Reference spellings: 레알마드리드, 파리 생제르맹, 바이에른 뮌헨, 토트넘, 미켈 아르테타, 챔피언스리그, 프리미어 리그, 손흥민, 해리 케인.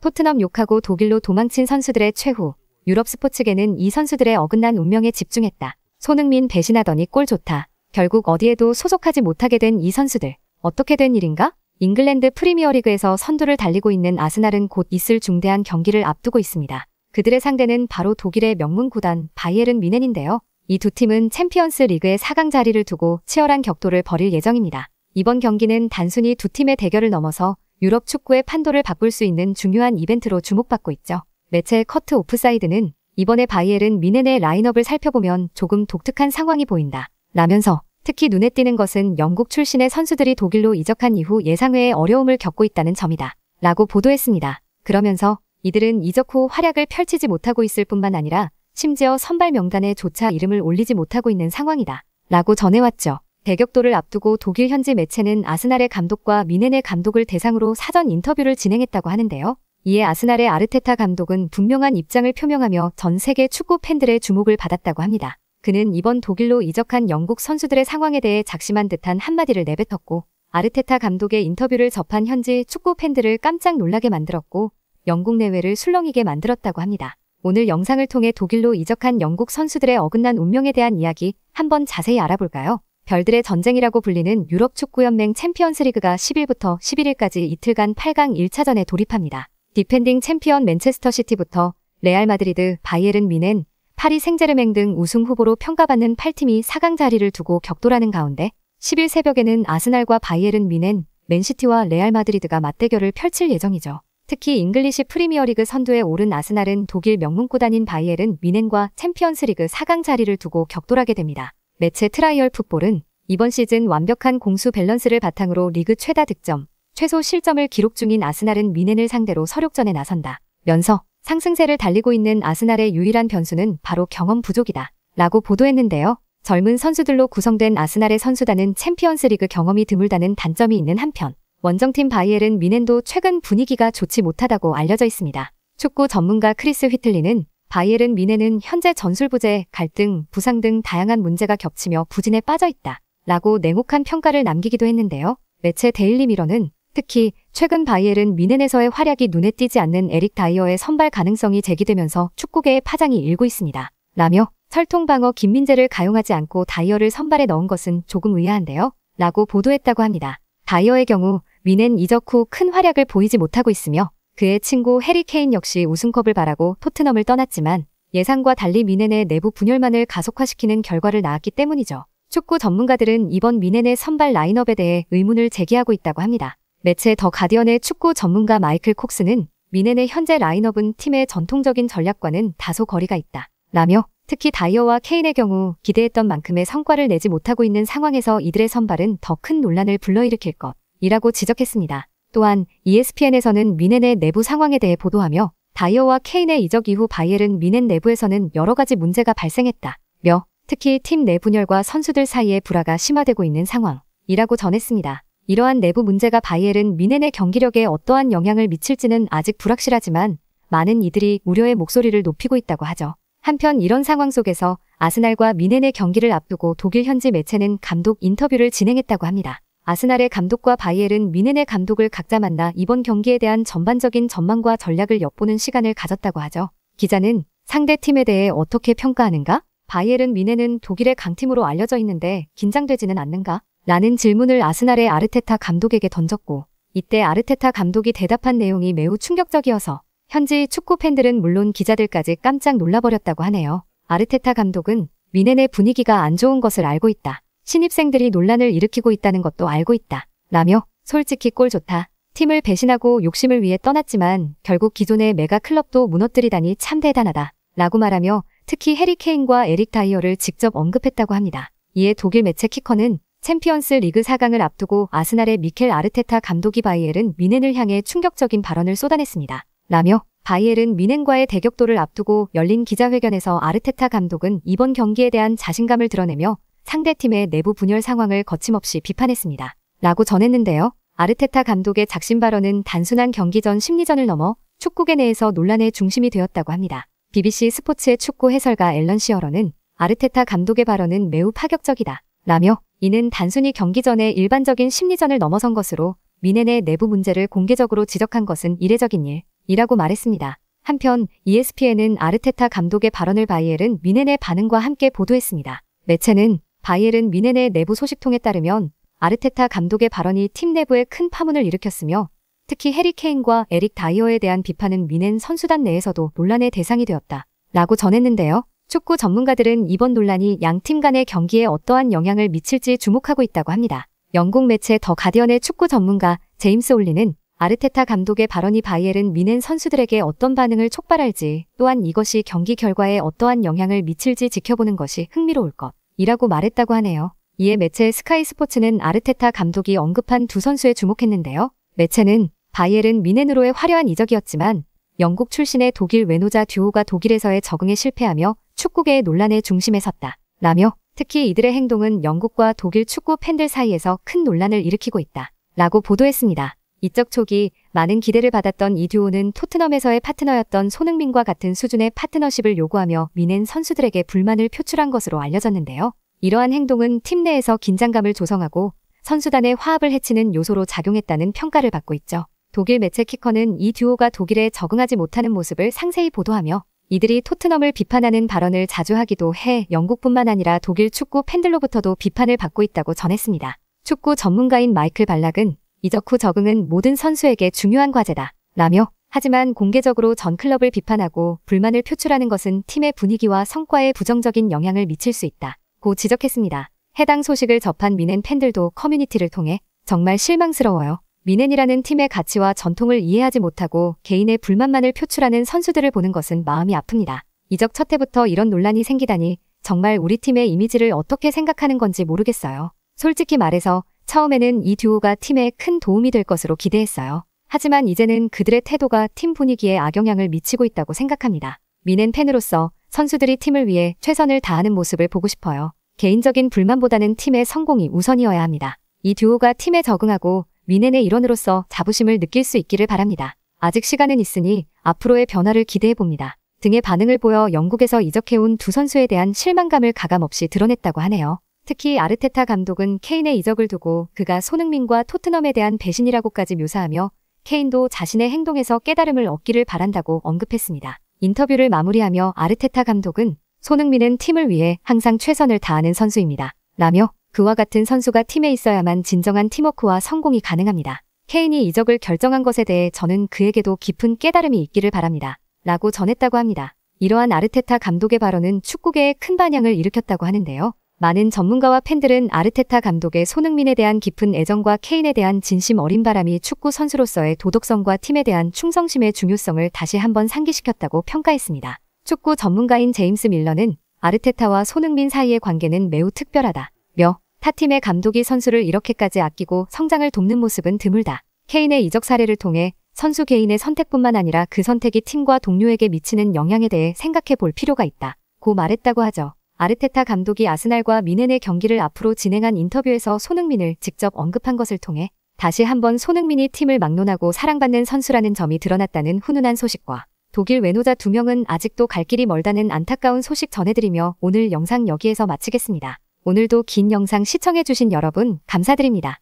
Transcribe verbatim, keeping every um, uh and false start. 토트넘 욕하고 독일로 도망친 선수들의 최후, 유럽 스포츠계는 이 선수들의 어긋난 운명에 집중했다. 손흥민 배신하더니 골 좋다. 결국 어디에도 소속하지 못하게 된 이 선수들. 어떻게 된 일인가? 잉글랜드 프리미어 리그에서 선두를 달리고 있는 아스날은 곧 있을 중대한 경기를 앞두고 있습니다. 그들의 상대는 바로 독일의 명문 구단 바이에른 뮌헨인데요. 이 두 팀은 챔피언스 리그의 사 강 자리를 두고 치열한 격돌을 벌일 예정입니다. 이번 경기는 단순히 두 팀의 대결을 넘어서 유럽 축구의 판도를 바꿀 수 있는 중요한 이벤트로 주목받고 있죠. 매체 커트 오프사이드는 이번에 바이에른 뮌헨의 라인업을 살펴보면 조금 독특한 상황이 보인다 라면서, 특히 눈에 띄는 것은 영국 출신의 선수들이 독일로 이적한 이후 예상외의 어려움을 겪고 있다는 점이다 라고 보도했습니다. 그러면서 이들은 이적 후 활약을 펼치지 못하고 있을 뿐만 아니라 심지어 선발 명단에 조차 이름을 올리지 못하고 있는 상황이다 라고 전해왔죠. 대격돌을 앞두고 독일 현지 매체는 아스날의 감독과 뮌헨의 감독을 대상으로 사전 인터뷰를 진행했다고 하는데요. 이에 아스날의 아르테타 감독은 분명한 입장을 표명하며 전 세계 축구 팬들의 주목을 받았다고 합니다. 그는 이번 독일로 이적한 영국 선수들의 상황에 대해 작심한 듯한 한마디를 내뱉었고, 아르테타 감독의 인터뷰를 접한 현지 축구 팬들을 깜짝 놀라게 만들었고 영국 내외를 술렁이게 만들었다고 합니다. 오늘 영상을 통해 독일로 이적한 영국 선수들의 어긋난 운명에 대한 이야기 한번 자세히 알아볼까요? 별들의 전쟁이라고 불리는 유럽 축구연맹 챔피언스리그가 십일부터 십일일까지 이틀간 팔 강 일차전에 돌입합니다. 디펜딩 챔피언 맨체스터시티부터 레알마드리드, 바이에른 뮌헨, 파리 생제르맹 등 우승 후보로 평가받는 팔 팀이 사 강 자리를 두고 격돌하는 가운데 십일 새벽에는 아스날과 바이에른 뮌헨, 맨시티와 레알마드리드가 맞대결을 펼칠 예정이죠. 특히 잉글리시 프리미어리그 선두에 오른 아스날은 독일 명문 구단인 바이에른 뮌헨과 챔피언스리그 사 강 자리를 두고 격돌하게 됩니다. 매체 트라이얼 풋볼은 이번 시즌 완벽한 공수 밸런스를 바탕으로 리그 최다 득점, 최소 실점을 기록 중인 아스날은 뮌헨을 상대로 서력전에 나선다 면서, 상승세를 달리고 있는 아스날의 유일한 변수는 바로 경험 부족이다 라고 보도했는데요. 젊은 선수들로 구성된 아스날의 선수단은 챔피언스리그 경험이 드물다는 단점이 있는 한편 원정팀 바이에른 뮌헨도 최근 분위기가 좋지 못하다고 알려져 있습니다. 축구 전문가 크리스 휘틀리는 바이에른 뮌헨은 현재 전술 부재, 갈등, 부상 등 다양한 문제가 겹치며 부진에 빠져있다 라고 냉혹한 평가를 남기기도 했는데요. 매체 데일리 미러는 특히 최근 바이에른 뮌헨에서의 활약이 눈에 띄지 않는 에릭 다이어의 선발 가능성이 제기되면서 축구계의 파장이 일고 있습니다 라며, 철통방어 김민재를 가용하지 않고 다이어를 선발에 넣은 것은 조금 의아한데요 라고 보도했다고 합니다. 다이어의 경우 뮌헨 이적 후 큰 활약을 보이지 못하고 있으며 그의 친구 해리 케인 역시 우승컵을 바라고 토트넘을 떠났지만 예상과 달리 뮌헨의 내부 분열만을 가속화시키는 결과를 낳았기 때문이죠. 축구 전문가들은 이번 뮌헨의 선발 라인업에 대해 의문을 제기하고 있다고 합니다. 매체 더 가디언의 축구 전문가 마이클 콕스는 뮌헨의 현재 라인업은 팀의 전통적인 전략과는 다소 거리가 있다 라며, 특히 다이어와 케인의 경우 기대했던 만큼의 성과를 내지 못하고 있는 상황에서 이들의 선발은 더 큰 논란을 불러일으킬 것 이라고 지적했습니다. 또한 이에스피엔에서는 뮌헨의 내부 상황에 대해 보도하며 다이어와 케인의 이적 이후 바이에른 뮌헨 내부에서는 여러가지 문제가 발생했다 며, 특히 팀 내 분열과 선수들 사이의 불화가 심화되고 있는 상황 이라고 전했습니다. 이러한 내부 문제가 바이에른 뮌헨의 경기력에 어떠한 영향을 미칠지는 아직 불확실하지만 많은 이들이 우려의 목소리를 높이고 있다고 하죠. 한편 이런 상황 속에서 아스날과 뮌헨의 경기를 앞두고 독일 현지 매체는 감독 인터뷰를 진행했다고 합니다. 아스날의 감독과 바이에른 뮌헨의 감독을 각자 만나 이번 경기에 대한 전반적인 전망과 전략을 엿보는 시간을 가졌다고 하죠. 기자는 상대 팀에 대해 어떻게 평가하는가? 바이에른 뮌헨은 독일의 강팀으로 알려져 있는데 긴장되지는 않는가? 라는 질문을 아스날의 아르테타 감독에게 던졌고, 이때 아르테타 감독이 대답한 내용이 매우 충격적이어서 현지 축구 팬들은 물론 기자들까지 깜짝 놀라버렸다고 하네요. 아르테타 감독은 뮌헨의 분위기가 안 좋은 것을 알고 있다. 신입생들이 논란을 일으키고 있다는 것도 알고 있다 라며, 솔직히 골 좋다. 팀을 배신하고 욕심을 위해 떠났지만 결국 기존의 메가 클럽도 무너뜨리다니 참 대단하다 라고 말하며, 특히 해리 케인과 에릭 다이어를 직접 언급했다고 합니다. 이에 독일 매체 키커는 챔피언스 리그 사 강을 앞두고 아스날의 미켈 아르테타 감독이 바이에른 뮌헨을 향해 충격적인 발언을 쏟아냈습니다 라며, 바이에른 뮌헨과의 대격돌을 앞두고 열린 기자회견에서 아르테타 감독은 이번 경기에 대한 자신감을 드러내며 상대팀의 내부 분열 상황을 거침없이 비판했습니다 라고 전했는데요. 아르테타 감독의 작심 발언은 단순한 경기 전 심리전을 넘어 축구계 내에서 논란의 중심이 되었다고 합니다. 비비씨 스포츠의 축구 해설가 앨런 시어러는 아르테타 감독의 발언은 매우 파격적이다 라며, 이는 단순히 경기 전에 일반적인 심리전을 넘어선 것으로 뮌헨의 내부 문제를 공개적으로 지적한 것은 이례적인 일 이라고 말했습니다. 한편 이에스피엔은 아르테타 감독의 발언을 바이에른 뮌헨의 반응과 함께 보도했습니다. 매체는 바이에른 뮌헨의 내부 소식통에 따르면 아르테타 감독의 발언이 팀 내부에 큰 파문을 일으켰으며 특히 해리 케인과 에릭 다이어에 대한 비판은 뮌헨 선수단 내에서도 논란의 대상이 되었다. 라고 전했는데요. 축구 전문가들은 이번 논란이 양팀 간의 경기에 어떠한 영향을 미칠지 주목하고 있다고 합니다. 영국 매체 더 가디언의 축구 전문가 제임스 올리는 아르테타 감독의 발언이 바이에른 뮌헨 선수들에게 어떤 반응을 촉발할지 또한 이것이 경기 결과에 어떠한 영향을 미칠지 지켜보는 것이 흥미로울 것 이라고 말했다고 하네요. 이에 매체 스카이 스포츠는 아르테타 감독이 언급한 두 선수에 주목했는데요. 매체는 바이에른 뮌헨으로의 화려한 이적이었지만 영국 출신의 독일 외노자 듀오가 독일에서의 적응에 실패하며 축구계의 논란의 중심에 섰다. 라며 특히 이들의 행동은 영국과 독일 축구 팬들 사이에서 큰 논란을 일으키고 있다. 라고 보도했습니다. 이적 초기 많은 기대를 받았던 이 듀오는 토트넘에서의 파트너였던 손흥민과 같은 수준의 파트너십을 요구하며 뮌헨 선수들에게 불만을 표출한 것으로 알려졌는데요. 이러한 행동은 팀 내에서 긴장감을 조성하고 선수단의 화합을 해치는 요소로 작용했다는 평가를 받고 있죠. 독일 매체 키커는 이 듀오가 독일에 적응하지 못하는 모습을 상세히 보도하며 이들이 토트넘을 비판하는 발언을 자주 하기도 해 영국뿐만 아니라 독일 축구 팬들로부터도 비판을 받고 있다고 전했습니다. 축구 전문가인 마이클 발락은 이적 후 적응은 모든 선수에게 중요한 과제다. 라며 하지만 공개적으로 전 클럽을 비판하고 불만을 표출하는 것은 팀의 분위기와 성과에 부정적인 영향을 미칠 수 있다. 고 지적했습니다. 해당 소식을 접한 뮌헨 팬들도 커뮤니티를 통해 정말 실망스러워요. 뮌헨이라는 팀의 가치와 전통을 이해하지 못하고 개인의 불만만을 표출하는 선수들을 보는 것은 마음이 아픕니다. 이적 첫 해부터 이런 논란이 생기다니 정말 우리 팀의 이미지를 어떻게 생각하는 건지 모르겠어요. 솔직히 말해서 처음에는 이 듀오가 팀에 큰 도움이 될 것으로 기대했어요. 하지만 이제는 그들의 태도가 팀 분위기에 악영향을 미치고 있다고 생각합니다. 뮌헨 팬으로서 선수들이 팀을 위해 최선을 다하는 모습을 보고 싶어요. 개인적인 불만보다는 팀의 성공이 우선이어야 합니다. 이 듀오가 팀에 적응하고 뮌헨의 일원으로서 자부심을 느낄 수 있기를 바랍니다. 아직 시간은 있으니 앞으로의 변화를 기대해봅니다. 등의 반응을 보여 영국에서 이적해온 두 선수에 대한 실망감을 가감없이 드러냈다고 하네요. 특히 아르테타 감독은 케인의 이적을 두고 그가 손흥민과 토트넘에 대한 배신이라고까지 묘사하며 케인도 자신의 행동에서 깨달음을 얻기를 바란다고 언급했습니다. 인터뷰를 마무리하며 아르테타 감독은 손흥민은 팀을 위해 항상 최선을 다하는 선수입니다. 라며 그와 같은 선수가 팀에 있어야만 진정한 팀워크와 성공이 가능합니다. 케인이 이적을 결정한 것에 대해 저는 그에게도 깊은 깨달음이 있기를 바랍니다. 라고 전했다고 합니다. 이러한 아르테타 감독의 발언은 축구계에 큰 반향을 일으켰다고 하는데요. 많은 전문가와 팬들은 아르테타 감독의 손흥민에 대한 깊은 애정과 케인에 대한 진심 어린 바람이 축구 선수로서의 도덕성과 팀에 대한 충성심의 중요성을 다시 한번 상기시켰다고 평가했습니다. 축구 전문가인 제임스 밀러는 아르테타와 손흥민 사이의 관계는 매우 특별하다. 며 타 팀의 감독이 선수를 이렇게까지 아끼고 성장을 돕는 모습은 드물다. 케인의 이적 사례를 통해 선수 개인의 선택뿐만 아니라 그 선택이 팀과 동료에게 미치는 영향에 대해 생각해 볼 필요가 있다. 고 말했다고 하죠. 아르테타 감독이 아스날과 뮌헨의 경기를 앞으로 진행한 인터뷰에서 손흥민을 직접 언급한 것을 통해 다시 한번 손흥민이 팀을 막론하고 사랑받는 선수라는 점이 드러났다는 훈훈한 소식과 독일 외노자 두 명은 아직도 갈 길이 멀다는 안타까운 소식 전해드리며 오늘 영상 여기에서 마치겠습니다. 오늘도 긴 영상 시청해주신 여러분 감사드립니다.